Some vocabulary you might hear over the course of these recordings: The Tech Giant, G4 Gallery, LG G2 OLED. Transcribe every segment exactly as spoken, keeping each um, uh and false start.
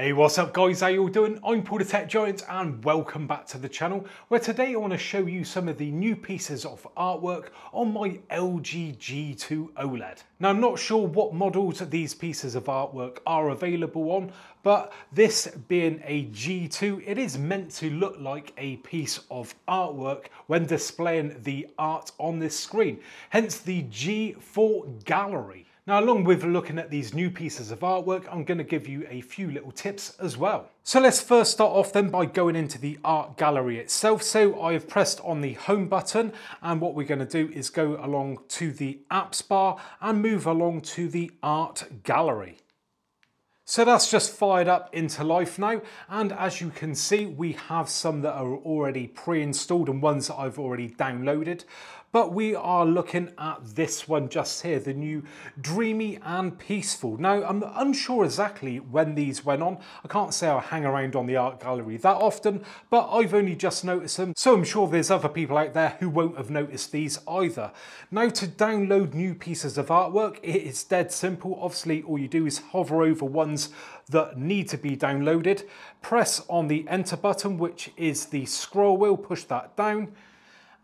Hey, what's up guys, how you all doing? I'm Paul the Tech Giant and welcome back to the channel, where today I want to show you some of the new pieces of artwork on my L G G two OLED. Now I'm not sure what models these pieces of artwork are available on, but this being a G two, it is meant to look like a piece of artwork when displaying the art on this screen, hence the G four Gallery. Now, along with looking at these new pieces of artwork, I'm going to give you a few little tips as well. So let's first start off then by going into the art gallery itself. So I've pressed on the home button, and what we're going to do is go along to the apps bar and move along to the art gallery. So that's just fired up into life now, and as you can see we have some that are already pre-installed and ones that I've already downloaded, but we are looking at this one just here, the new Dreamy and Peaceful. Now I'm unsure exactly when these went on. I can't say I hang around on the art gallery that often, but I've only just noticed them, so I'm sure there's other people out there who won't have noticed these either. Now to download new pieces of artwork, it is dead simple. Obviously all you do is hover over ones that need to be downloaded, press on the enter button, which is the scroll wheel, push that down,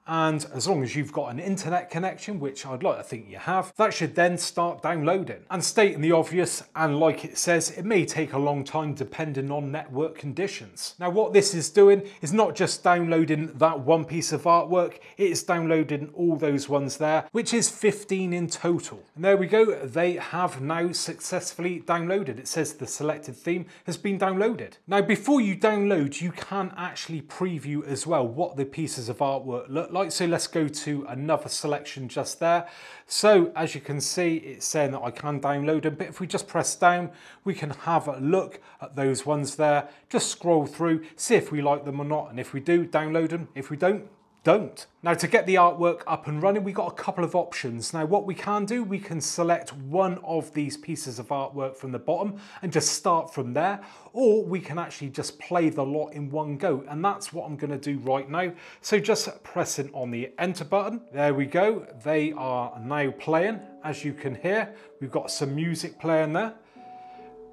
and as long as you've got an internet connection, which I'd like to think you have, that should then start downloading. And stating the obvious, and like it says, it may take a long time depending on network conditions. Now what this is doing is not just downloading that one piece of artwork, it is downloading all those ones there, which is fifteen in total. And there we go, they have now successfully downloaded. It says the selected theme has been downloaded. Now before you download, you can actually preview as well what the pieces of artwork look like. Like so, let's go to another selection just there. So as you can see, it's saying that I can download them, but if we just press down, we can have a look at those ones there, just scroll through, see if we like them or not, and if we do, download them. If we don't, don't. Now to get the artwork up and running, we've got a couple of options. Now what we can do, we can select one of these pieces of artwork from the bottom and just start from there, or we can actually just play the lot in one go, and that's what I'm going to do right now. So just pressing on the enter button, there we go, they are now playing. As you can hear, we've got some music playing there,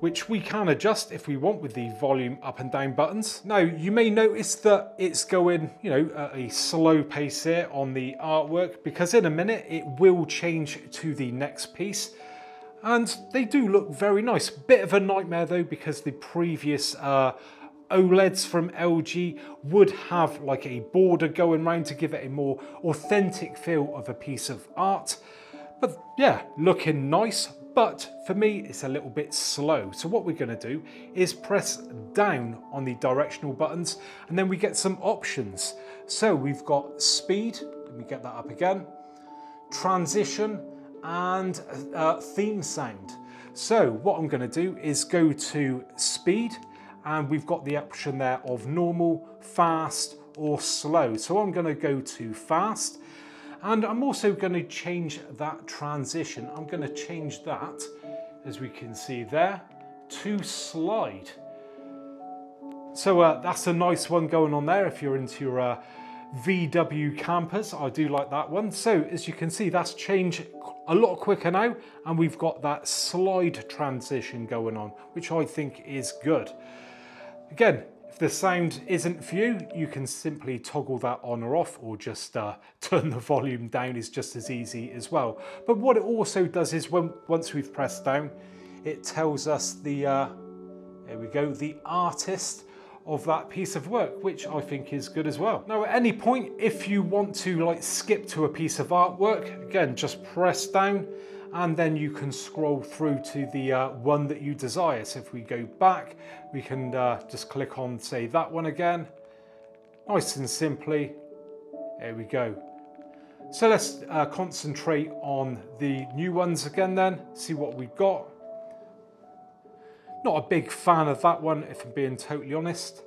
which we can adjust if we want with the volume up and down buttons. Now, you may notice that it's going, you know, at a slow pace here on the artwork, because in a minute it will change to the next piece. And they do look very nice. Bit of a nightmare though, because the previous uh, OLEDs from L G would have like a border going round to give it a more authentic feel of a piece of art. But yeah, looking nice. But for me, it's a little bit slow. So what we're going to do is press down on the directional buttons, and then we get some options. So we've got speed, let me get that up again, transition, and uh, theme sound. So what I'm going to do is go to speed, and we've got the option there of normal, fast, or slow. So I'm going to go to fast. And I'm also going to change that transition. I'm going to change that, as we can see there, to slide. So uh, that's a nice one going on there if you're into your uh, V W campers. I do like that one. So as you can see, that's changed a lot quicker now, and we've got that slide transition going on, which I think is good. Again, if the sound isn't for you, you can simply toggle that on or off, or just uh, turn the volume down is just as easy as well. But what it also does is when once we've pressed down, it tells us the, uh, there we go, the artist of that piece of work, which I think is good as well. Now at any point, if you want to like skip to a piece of artwork, again, just press down, and then you can scroll through to the uh, one that you desire. So if we go back, we can uh, just click on, say, that one again, nice and simply. There we go. So let's uh, concentrate on the new ones again then, see what we've got. Not a big fan of that one, if I'm being totally honest.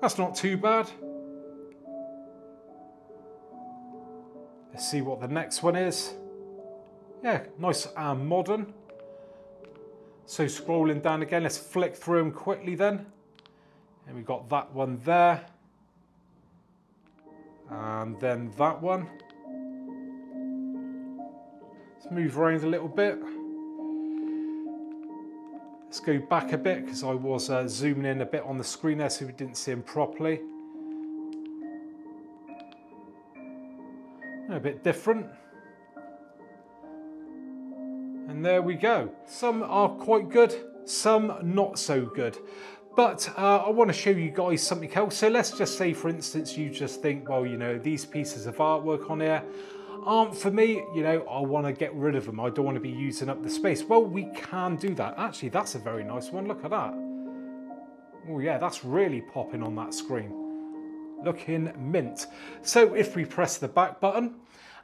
That's not too bad. Let's see what the next one is. Yeah, nice and modern. So scrolling down again, let's flick through them quickly then. And we got that one there. And then that one. Let's move around a little bit. Let's go back a bit because I was uh, zooming in a bit on the screen there so we didn't see him properly. A bit different. And there we go. Some are quite good, some not so good. But uh, I want to show you guys something else. So let's just say, for instance, you just think, well, you know, these pieces of artwork on here aren't for me, you know, I want to get rid of them. I don't want to be using up the space. Well, we can do that. Actually, that's a very nice one. Look at that. Oh yeah, that's really popping on that screen. Looking mint. So if we press the back button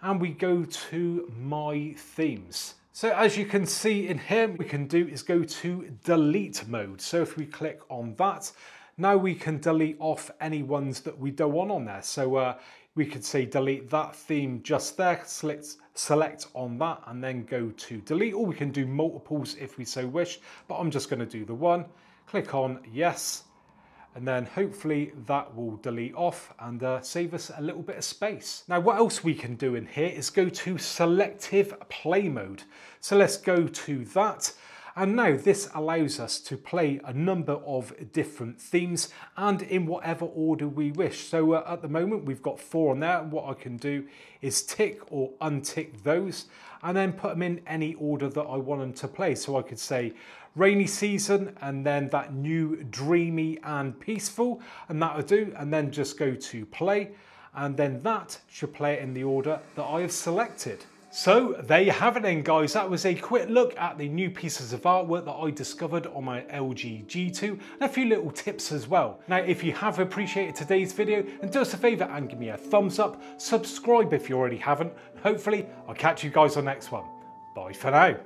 and we go to my themes. So as you can see in here, what we can do is go to delete mode. So if we click on that, now we can delete off any ones that we don't want on there. So uh, we could say delete that theme just there, select, select on that and then go to delete, or we can do multiples if we so wish, but I'm just gonna do the one, click on yes, and then hopefully that will delete off and uh, save us a little bit of space. Now what else we can do in here is go to selective play mode. So let's go to that. And now this allows us to play a number of different themes and in whatever order we wish. So uh, at the moment we've got four on there. What I can do is tick or untick those and then put them in any order that I want them to play. So I could say rainy season and then that new dreamy and peaceful, and that'll do, and then just go to play and then that should play it in the order that I have selected. So there you have it then guys, that was a quick look at the new pieces of artwork that I discovered on my L G G two and a few little tips as well. Now if you have appreciated today's video, then do us a favour and give me a thumbs up, subscribe if you already haven't, and hopefully I'll catch you guys on the next one. Bye for now.